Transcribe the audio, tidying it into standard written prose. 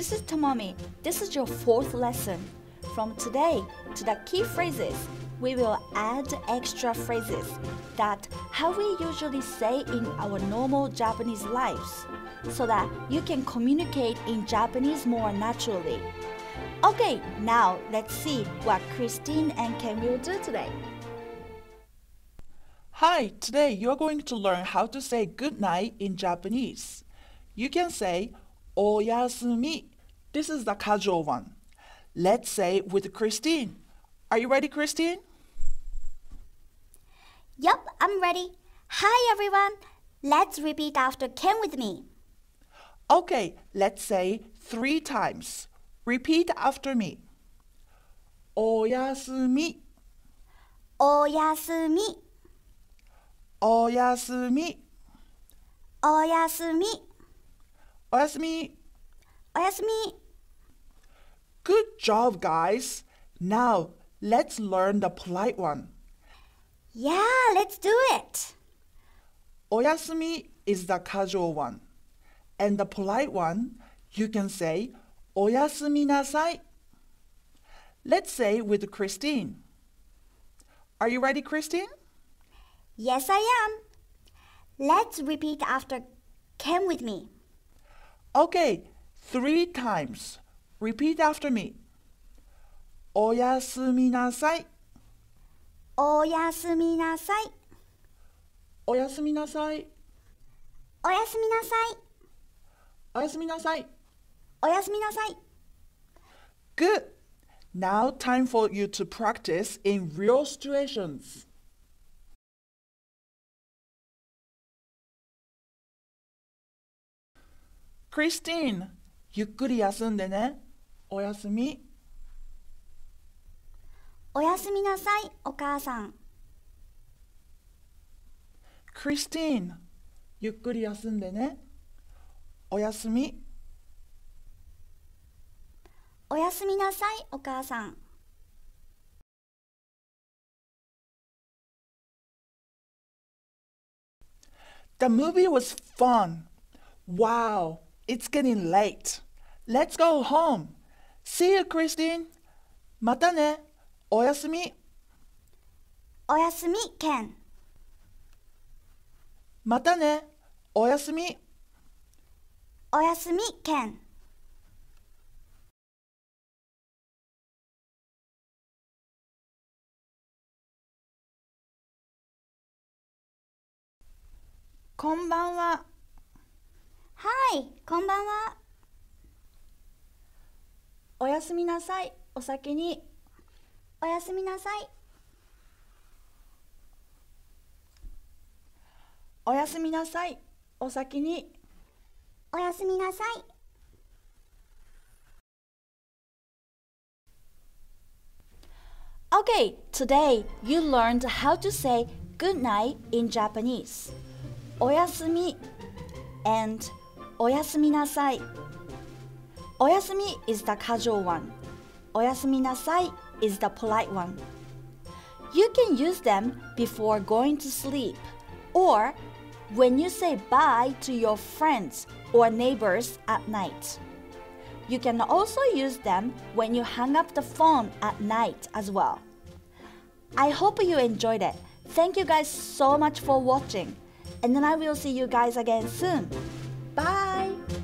This is Tamami. This is your fourth lesson. From today, to the key phrases, we will add extra phrases that how we usually say in our normal Japanese lives, so that you can communicate in Japanese more naturally. Okay, now let's see what Christine and Ken will do today. Hi, today you're going to learn how to say good night in Japanese. You can say oyasumi. This is the casual one. Let's say with Christine. Are you ready, Christine? Yep, I'm ready. Hi, everyone. Let's repeat after Ken with me. Okay, let's say 3 times. Repeat after me. Oyasumi. Oyasumi. Oyasumi. Oyasumi. Oyasumi. Oyasumi. Good job, guys. Now, let's learn the polite one. Yeah, let's do it. Oyasumi is the casual one. And the polite one, you can say oyasumi nasai. Let's say with Christine. Are you ready, Christine? Yes, I am. Let's repeat after Ken with me. Okay, 3 times. Repeat after me. Oyasumi nasai. Oyasumi nasai. Oyasumi nasai. Oyasumi nasai. Oyasumi nasai. Oyasumi nasai. Good. Now time for you to practice in real situations. Christine, ゆっくり休んでね。おやすみ。おやすみなさい、お母さん。Christine、ゆっくり休んでね。おやすみ。おやすみなさい、お母さん。The movie was fun. Wow. It's getting late. Let's go home. See you, Christine. Mata ne. Oyasumi. Oyasumi, Ken. Mata ne. Oyasumi. Oyasumi, Ken. Konbanwa. Hi, konbanwa. Oyasumi nasai, o sake ni. Oyasumi nasai. Oyasumi nasai, o sake ni. Oyasumi nasai. Okay, today you learned how to say good night in Japanese. Oyasumi and oyasumi nasai. Oyasumi is the casual one. Oyasumi nasai is the polite one. You can use them before going to sleep or when you say bye to your friends or neighbors at night. You can also use them when you hang up the phone at night as well. I hope you enjoyed it. Thank you guys so much for watching. And then I will see you guys again soon. Bye!